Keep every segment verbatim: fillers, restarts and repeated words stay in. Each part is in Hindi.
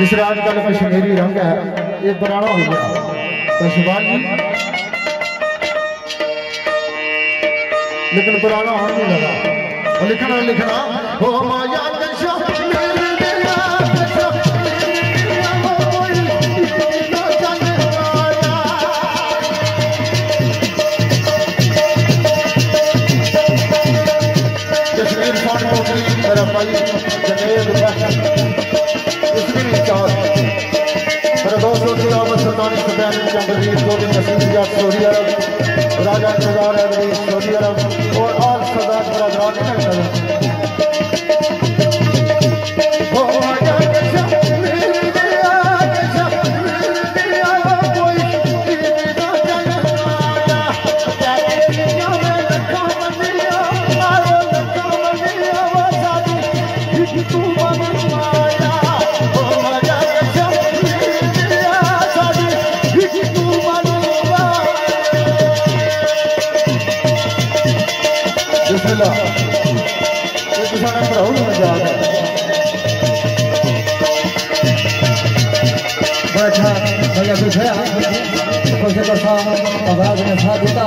जिसका आजकल कश्मीरी रंग है ये पुराना हो गया। लेकिन पुराना हो नहीं लगा। लिखना लिखना हो माया राजा सरदार सऊदी अरब और और सरदार महाराज ने साथ दिता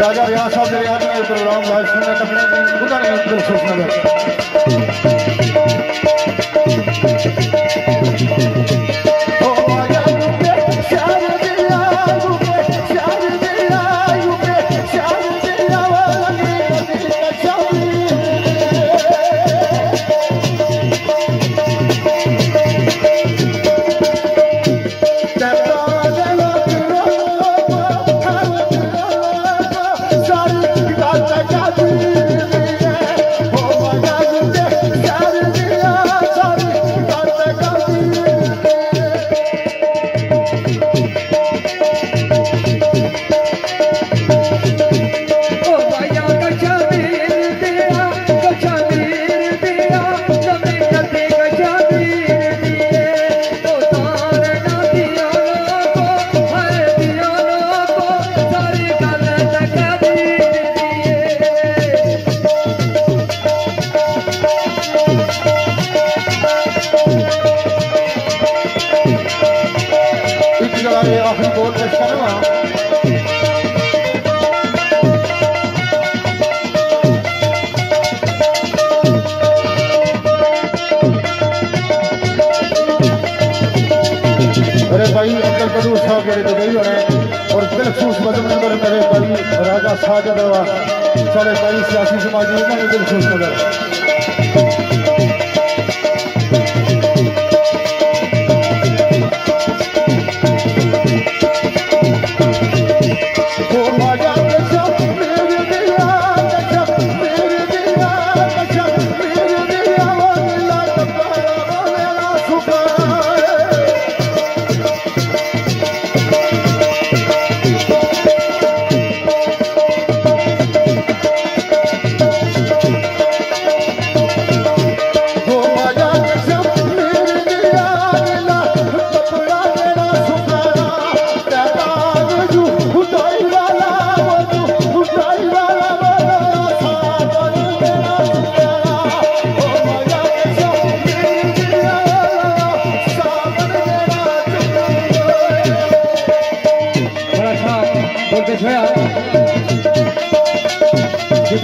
राजा रियाज साहब ने याद में प्रोग्राम लाइव सुनने तक नहीं गुजारने की कोशिश में साझा दवा सारे सारी सियासी समाजी ने दिल खुश कर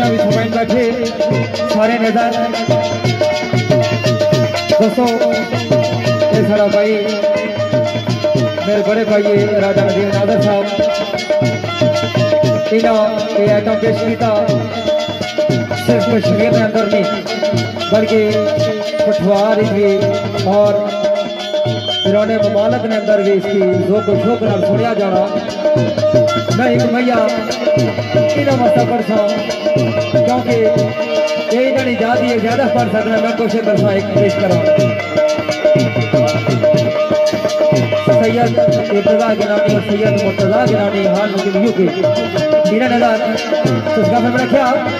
सारे नजर दोस्तों ये सारा भाई मेरे बड़े भाई राजा नदीम नादर साहब इन्होंने ये आइटम पेश किया सिर्फ कश्मीर के अंदर नहीं बल्कि पठवार भी और पुराने ममालक ने अंदर भी इसकी जो को शौक न सुनिया जाना नहीं भैया इन्हों मसा पर था क्योंकि यही नहीं जाती है ज्यादा पढ़ सकना मैं कोशिश करता एक पेश करूँ सैयद मुर्तजा गिलानी और सैयद मुर्तजा गिलानी हाल मुझे यूके मेरा नज़र तो उसका फैसला क्या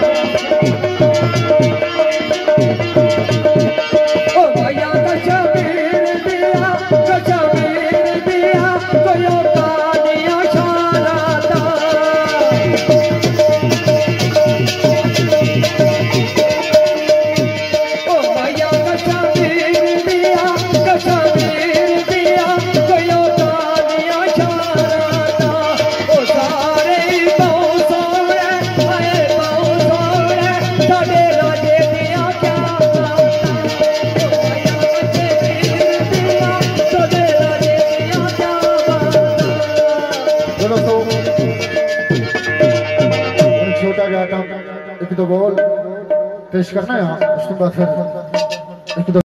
तो बोल पेश करना है यहाँ उसके बाद फिर एक दो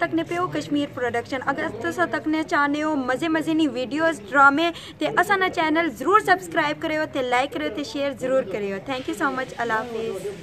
तकने पे हो कश्मीर प्रोडक्शन अगर तुस तकने चाहने हो मजे मजे नी वीडियोस ड्रामे ते असाना चैनल जरूर सब्सक्राइब करेओ ते लाइक करेओ ते शेयर जरूर करेओ थैंक यू सो मच अल्लाह हाफिज़।